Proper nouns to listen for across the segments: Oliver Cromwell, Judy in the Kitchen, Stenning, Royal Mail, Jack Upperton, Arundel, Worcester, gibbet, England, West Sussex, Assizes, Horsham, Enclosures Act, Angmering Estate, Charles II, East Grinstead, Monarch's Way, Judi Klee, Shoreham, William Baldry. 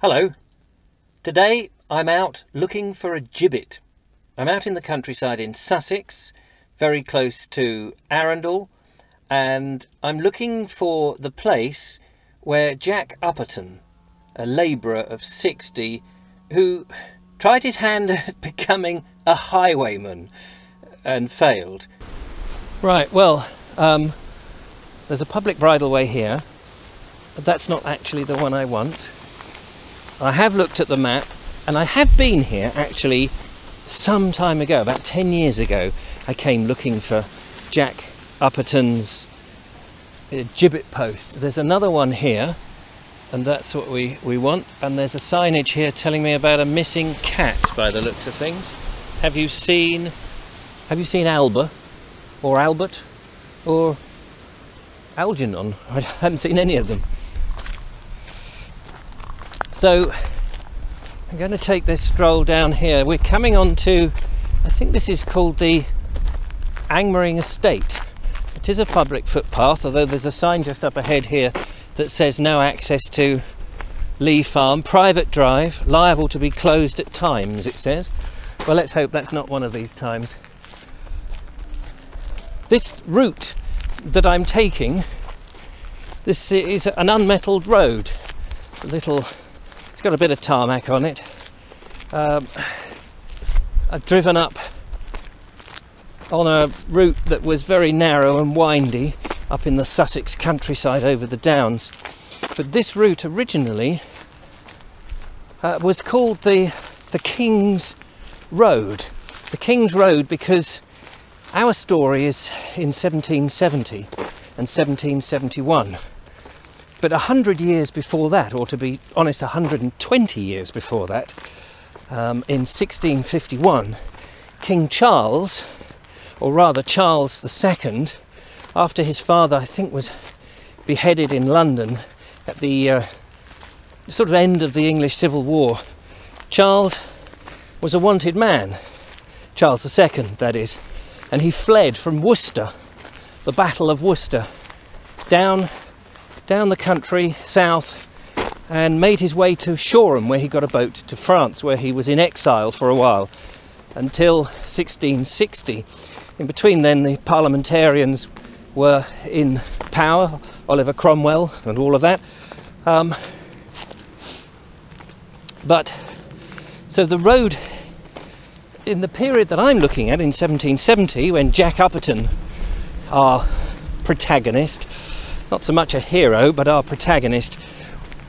Hello. Today I'm out looking for a gibbet. I'm out in the countryside in Sussex, very close to Arundel, and I'm looking for the place where Jack Upperton, a labourer of 60, who tried his hand at becoming a highwayman and failed. Right, well, there's a public bridleway here, but that's not actually the one I want. I have looked at the map, and I have been here actually some time ago, about 10 years ago. I came looking for Jack Upperton's gibbet post. There's another one here, and that's what we want. And there's a signage here telling me about a missing cat, by the looks of things. Have you seen Alba? Or Albert? Or Algernon? I haven't seen any of them. So I'm going to take this stroll down here. We're coming on to, I think this is called the Angmering Estate. It is a public footpath, although there's a sign just up ahead here that says no access to Lee Farm, private drive, liable to be closed at times, it says. Well, let's hope that's not one of these times. This route that I'm taking, this is an unmetalled road, a little. It's got a bit of tarmac on it. I've driven up on a route that was very narrow and windy up in the Sussex countryside over the downs. But this route originally was called the King's Road. The King's Road because our story is in 1770 and 1771. But 100 years before that, or to be honest, 120 years before that, in 1651, King Charles, or rather Charles II, after his father, I think, was beheaded in London at the sort of end of the English Civil War, Charles was a wanted man, Charles II, that is, and he fled from Worcester, the Battle of Worcester, down the country south and made his way to Shoreham, where he got a boat to France, where he was in exile for a while until 1660. In between then, the parliamentarians were in power, Oliver Cromwell and all of that. So the road in the period that I'm looking at in 1770, when Jack Upperton, our protagonist, not so much a hero, but our protagonist,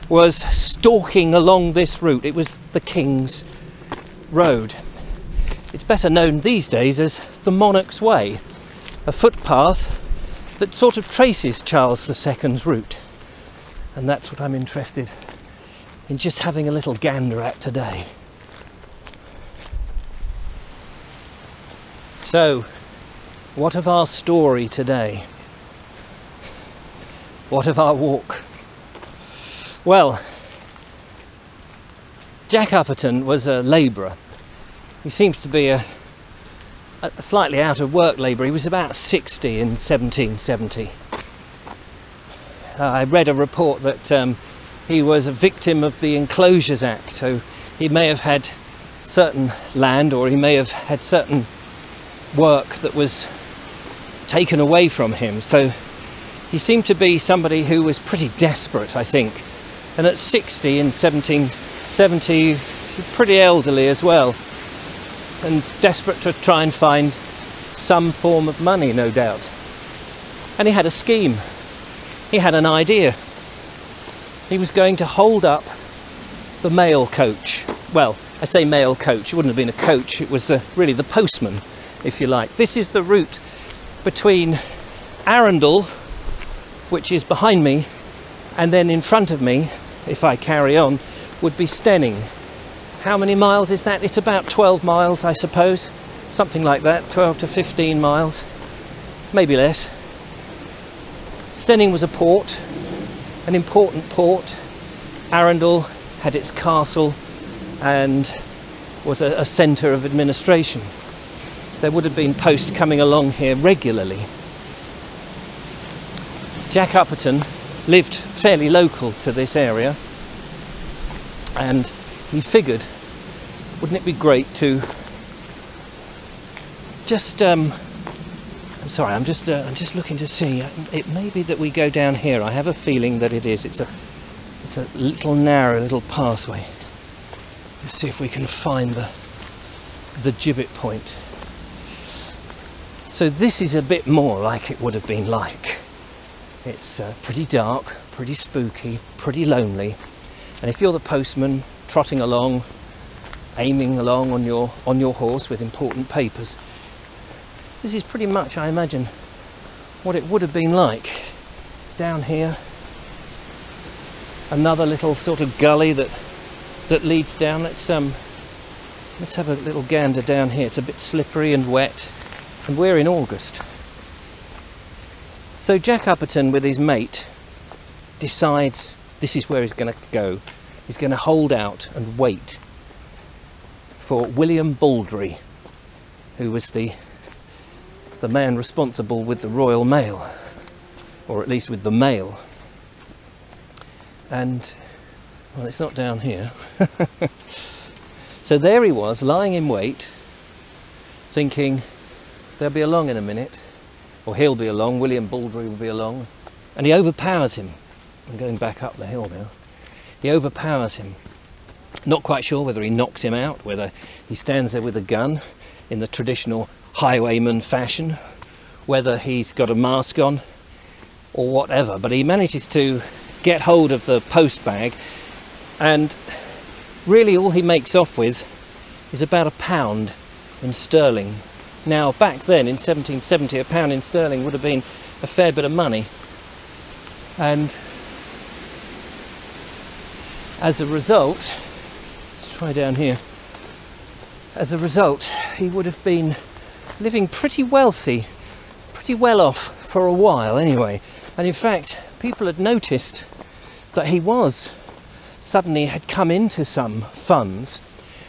was stalking along this route. It was the King's Road. It's better known these days as the Monarch's Way, a footpath that sort of traces Charles II's route. And that's what I'm interested in just having a little gander at today. So, what of our story today? What of our walk? Well, Jack Upperton was a labourer. He seems to be a slightly out of work labourer. He was about 60 in 1770. I read a report that he was a victim of the Enclosures Act, so he may have had certain land, or he may have had certain work that was taken away from him. So he seemed to be somebody who was pretty desperate, I think. And at 60 in 1770, pretty elderly as well. And desperate to try and find some form of money, no doubt. And he had a scheme. He had an idea. He was going to hold up the mail coach. Well, I say mail coach. It wouldn't have been a coach. It was really the postman, if you like. This is the route between Arundel, which is behind me, and then in front of me, if I carry on, would be Stenning. How many miles is that? It's about 12 miles, I suppose, something like that, 12 to 15 miles, maybe less. Stenning was a port, an important port. Arundel had its castle and was a centre of administration. There would have been posts coming along here regularly. Jack Upperton lived fairly local to this area. And he figured, wouldn't it be great to just I'm just looking to see. It may be that we go down here. I have a feeling that it is. It's a little narrow little pathway. Let's see if we can find the gibbet point. So this is a bit more like it would have been like. It's pretty dark, pretty spooky, pretty lonely. And if you're the postman trotting along, aiming along on your horse with important papers, this is pretty much, I imagine, what it would have been like. Down here, another little sort of gully that leads down. Let's have a little gander down here. It's a bit slippery and wet, and we're in August. So Jack Upperton, with his mate, decides this is where he's going to go. He's going to hold out and wait for William Baldry, who was the man responsible with the Royal Mail, or at least with the mail. And, well, it's not down here. So there he was, lying in wait, thinking they'll be along in a minute, or he'll be along, William Baldry will be along. And he overpowers him. I'm going back up the hill now. He overpowers him. Not quite sure whether he knocks him out, whether he stands there with a gun in the traditional highwayman fashion, whether he's got a mask on or whatever, but he manages to get hold of the post bag, and really all he makes off with is about £1 in sterling. Now back then in 1770, £1 in sterling would have been a fair bit of money, and as a result, let's try down here, as a result he would have been living pretty wealthy, pretty well off for a while anyway. And in fact, people had noticed that he was suddenly had come into some funds,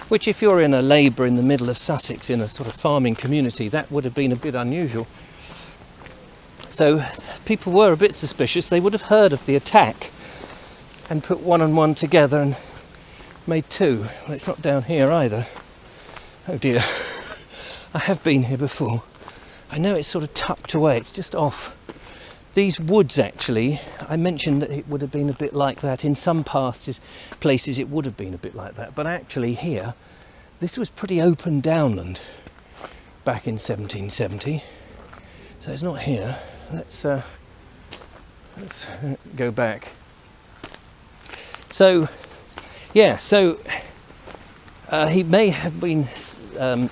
which if you're in a labour in the middle of Sussex in a sort of farming community, that would have been a bit unusual. So people were a bit suspicious. They would have heard of the attack and put one and one together and made two. Well, it's not down here either. Oh dear. I have been here before. I know it's sort of tucked away, it's just off. These woods actually, I mentioned that it would have been a bit like that. In some past places it would have been a bit like that, but actually here, this was pretty open downland back in 1770. So it's not here. Let's go back. So, yeah, so he may have been...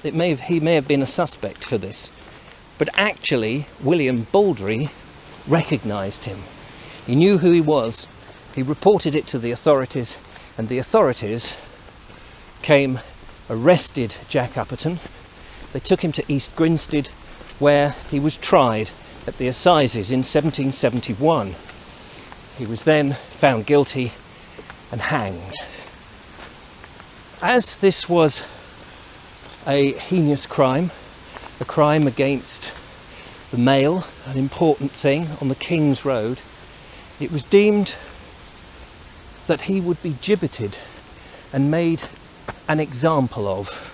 he may have been a suspect for this, but actually William Baldry recognised him. He knew who he was. He reported it to the authorities, and the authorities came, arrested Jack Upperton. They took him to East Grinstead, where he was tried at the Assizes in 1771. He was then found guilty and hanged. As this was a heinous crime, a crime against the mail, an important thing on the King's Road, it was deemed that he would be gibbeted and made an example of.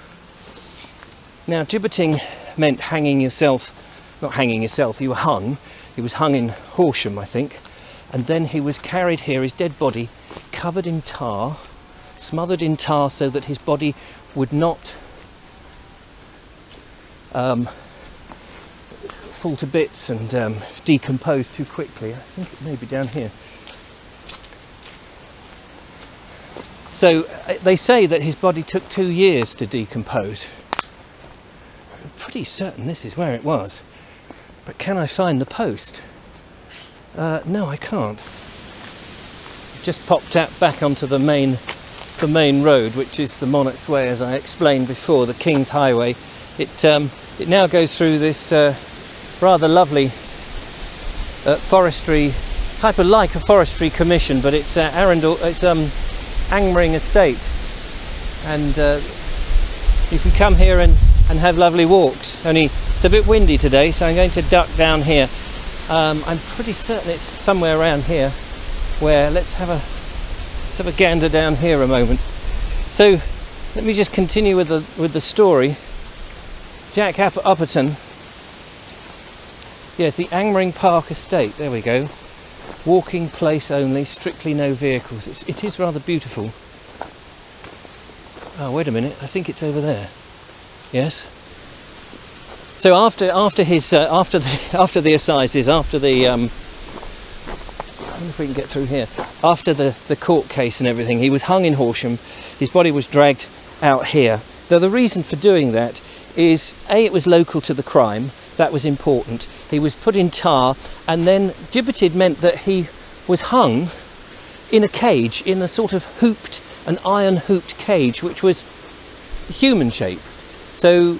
Now, gibbeting meant hanging yourself, not hanging yourself, you were hung. He was hung in Horsham, I think, and then he was carried here, his dead body, covered in tar, smothered in tar so that his body would not fall to bits and decompose too quickly. I think it may be down here. So they say that his body took 2 years to decompose. I'm pretty certain this is where it was, but can I find the post? No, I can't. I've just popped out back onto the main road, which is the Monarch's Way, as I explained before, the King's Highway. It now goes through this rather lovely forestry, type of like a forestry commission, but it's Arundel, it's Angmering Estate, and you can come here and have lovely walks. Only it's a bit windy today, so I'm going to duck down here. I'm pretty certain it's somewhere around here. Where let's have a gander down here a moment. So let me just continue with the story. Jack Upperton, yes, the Angmering Park Estate, there we go. Walking place only, strictly no vehicles. It is rather beautiful. Oh, wait a minute, I think it's over there. Yes. So after the Assizes, after the I wonder if we can get through here. After the court case and everything, he was hung in Horsham. His body was dragged out here. Though the reason for doing that is, A, it was local to the crime. That was important. He was put in tar, and then gibbeted meant that he was hung in a cage, in a sort of hooped, an iron hooped cage, which was human shape. So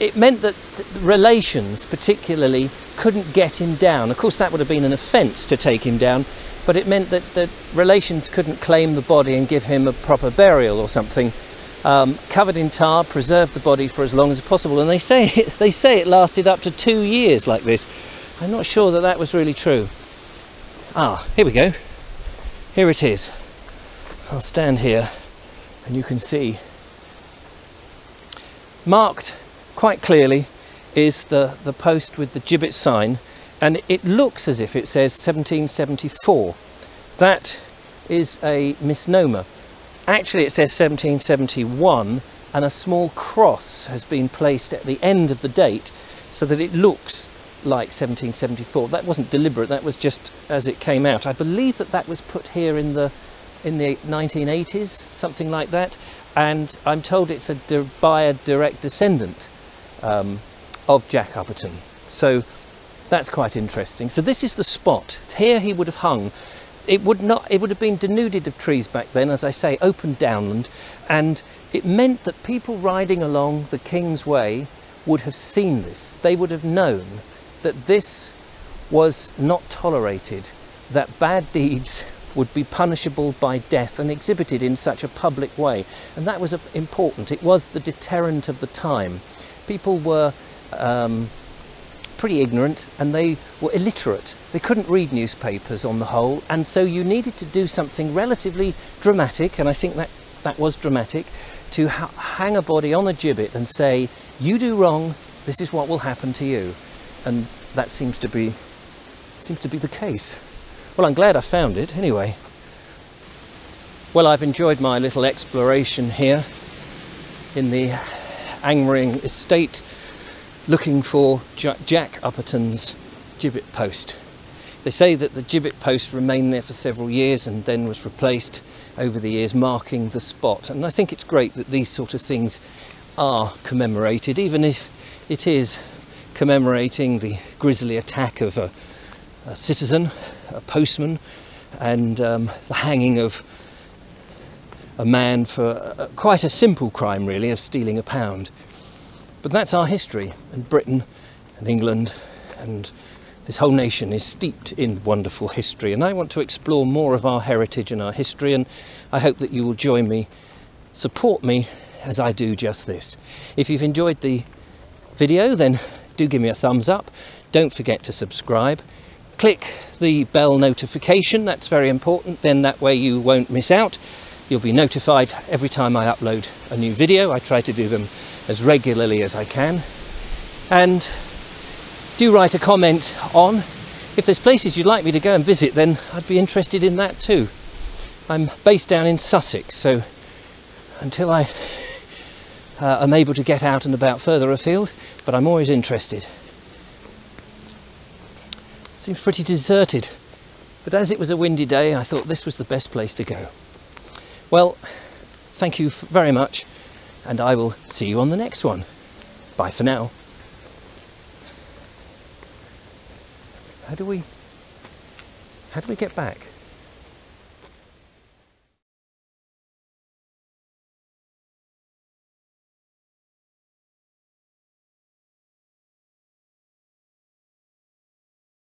it meant that relations particularly couldn't get him down. Of course, that would have been an offence to take him down, but it meant that the relations couldn't claim the body and give him a proper burial or something. Covered in tar, preserved the body for as long as possible, and they say it lasted up to 2 years like this. I'm not sure that that was really true. Ah, here we go. Here it is. I'll stand here and you can see. Marked quite clearly is the post with the gibbet sign, and it looks as if it says 1774. That is a misnomer. Actually, it says 1771, and a small cross has been placed at the end of the date so that it looks like 1774. That wasn't deliberate, that was just as it came out. I believe that was put here in the 1980s, something like that, and I'm told it's by a direct descendant of Jack Upperton. So that's quite interesting. So this is the spot. Here he would have hung. It would have been denuded of trees back then, as I say, open downland, and it meant that people riding along the King's Way would have seen this. They would have known that this was not tolerated, that bad deeds would be punishable by death and exhibited in such a public way. And that was important. It was the deterrent of the time. People were pretty ignorant, and they were illiterate. They couldn't read newspapers on the whole, and so you needed to do something relatively dramatic, and I think that was dramatic, to hang a body on a gibbet and say, you do wrong, this is what will happen to you. And that seems to be the case. Well, I'm glad I found it anyway. Well, I've enjoyed my little exploration here in the Angmering Estate, looking for Jack Upperton's gibbet post. They say that the gibbet post remained there for several years and then was replaced over the years, marking the spot. And I think it's great that these sort of things are commemorated, even if it is commemorating the grisly attack of a citizen, a postman, and the hanging of a man for quite a simple crime, really, of stealing a pound. But that's our history, and Britain and England and this whole nation is steeped in wonderful history, and I want to explore more of our heritage and our history, and I hope that you will join me, support me as I do just this. If you've enjoyed the video, then do give me a thumbs up. Don't forget to subscribe. Click the bell notification, that's very important, then that way you won't miss out. You'll be notified every time I upload a new video. I try to do them as regularly as I can. And do write a comment on if there's places you'd like me to go and visit, then I'd be interested in that too. I'm based down in Sussex, so until I am able to get out and about further afield, but I'm always interested. Seems pretty deserted, but as it was a windy day, I thought this was the best place to go. Well, thank you very much, and I will see you on the next one. Bye for now. How do we get back?